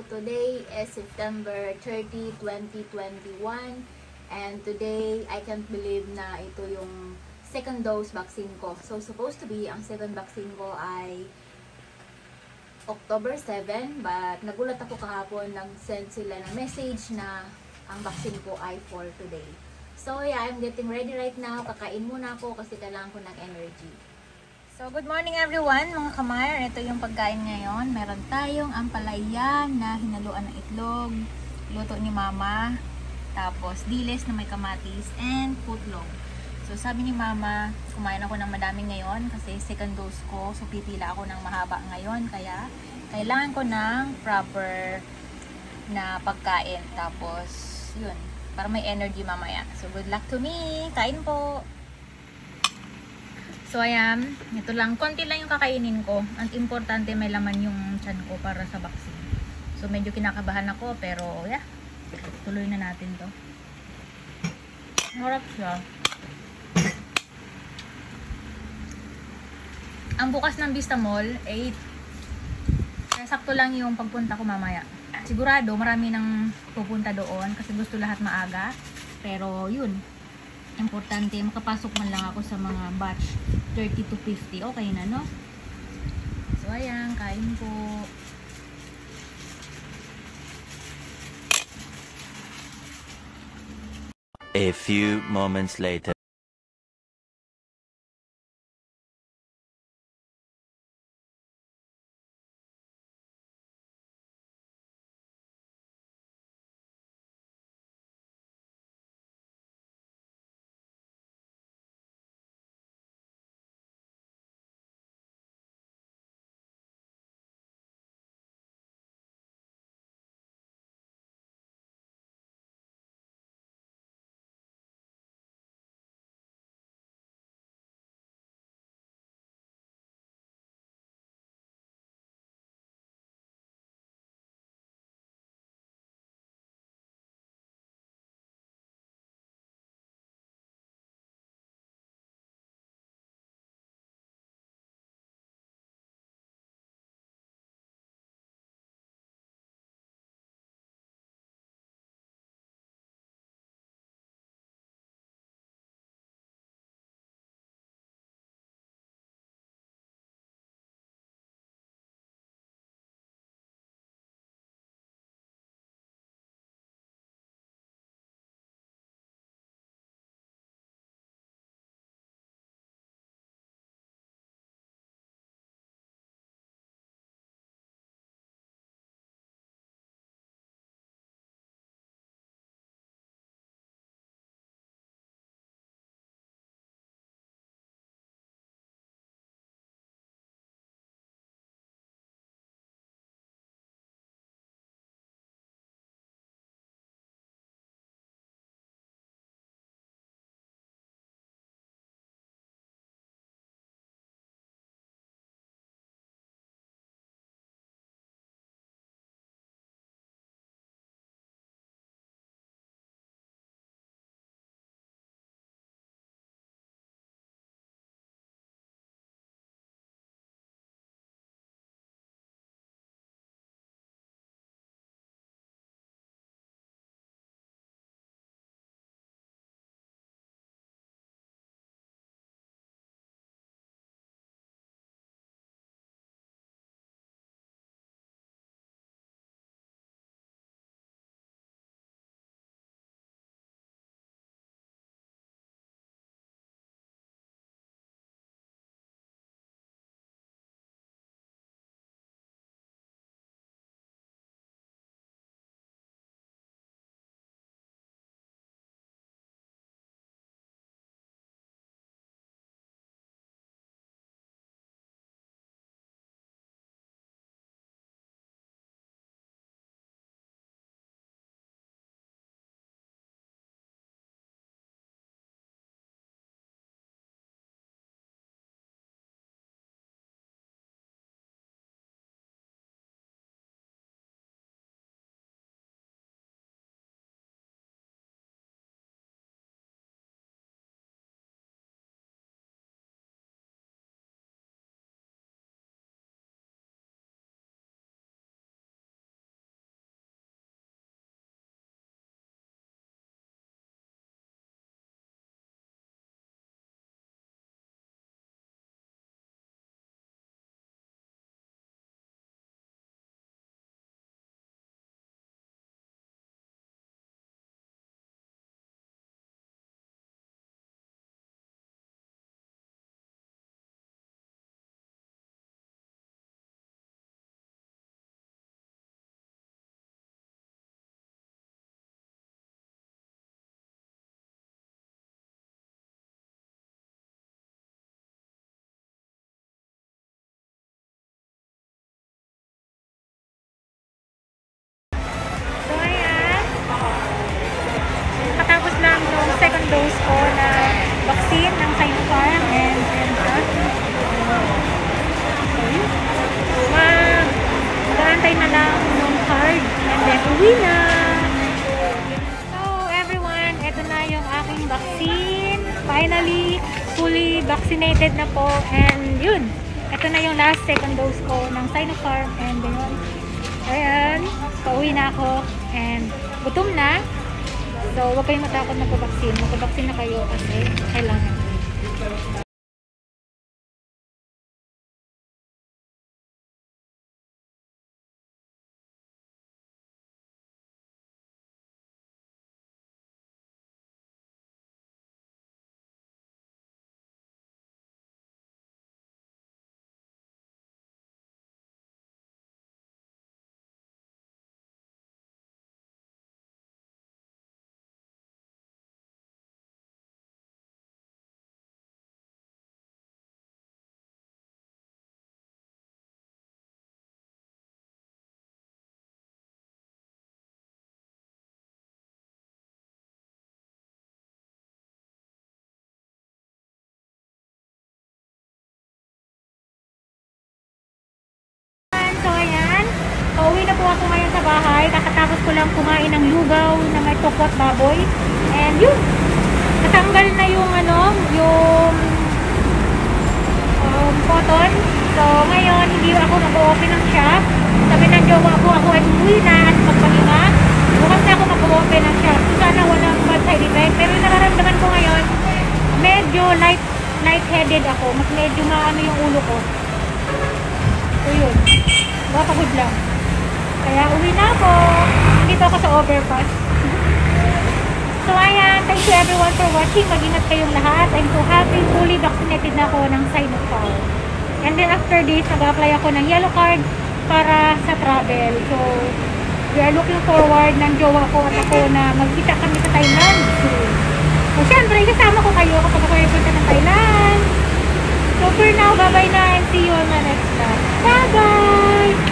So today is September 30, 2021 and today I can't believe na ito yung second dose vaccine ko. So supposed to be ang second vaccine ko ay October 7 but nagulat ako kahapon, nag-send sila ng message na ang vaccine ko ay for today. So yeah, I'm getting ready right now. Kakain muna ako kasi kailangan ko ng energy. So, good morning everyone, mga kamayar. Ito yung pagkain ngayon. Meron tayong ampalaya na hinaluan ng itlog, luto ni mama, tapos diles na may kamatis, and putlong. So, sabi ni mama, kumain ako ng madami ngayon kasi second dose ko. So, pipila ako ng mahaba ngayon. Kaya, kailangan ko ng proper na pagkain. Tapos, yun, para may energy mamaya. So, good luck to me. Kain po! So ayan, ito lang, konti lang yung kakainin ko. Ang importante may laman yung tiyan ko para sa vaccine. So medyo kinakabahan ako pero yeah, tuloy na natin to. Harap siya. Ang bukas ng Vista Mall, 8. Sakto lang yung pagpunta ko mamaya. Sigurado marami nang pupunta doon kasi gusto lahat maaga. Pero yun, importante, makapasok man lang ako sa mga batch 30 to 50. Okay na, no? So, ayan. Kain po. A few moments later. vaccine. Finally, fully vaccinated na po. And yun, ito na yung last second dose ko ng Sinopharm. And yun, ayan, pauwi na ako. And gutom na. So, huwag kayong matakot magpabaksin. Magpabaksin na kayo kasi kailangan. Pauwi na po ako ngayon sa bahay. Kakatapos ko lang kumain ng lugaw na may tokwa at baboy. And yun, natanggal na yung cotton. So ngayon, hindi ako mag-open ng shop. Sabi ng jowa ko, ako ay umuwi na at magpahinga. Bukas na ako mag-open ng shop. So sana walang bad side effect. Pero nararamdaman ko ngayon, medyo light-headed ako. Mas medyo maano yung ulo ko. So yun, napagod lang. Kaya uwi na ako. Dito ako sa overpass. So ayan, thank you everyone for watching. Mag-ingat kayong lahat. I'm so happy. Fully vaccinated na ako ng Sinopharm. And then after this, nag-apply ako ng yellow card para sa travel. So, we are looking forward ng jowa ko at ako na magkita kami sa Thailand. So, syempre, kasama ko kayo kapag ako punta ng Thailand. So, for now, bye-bye na and see you on my next vlog. Bye-bye!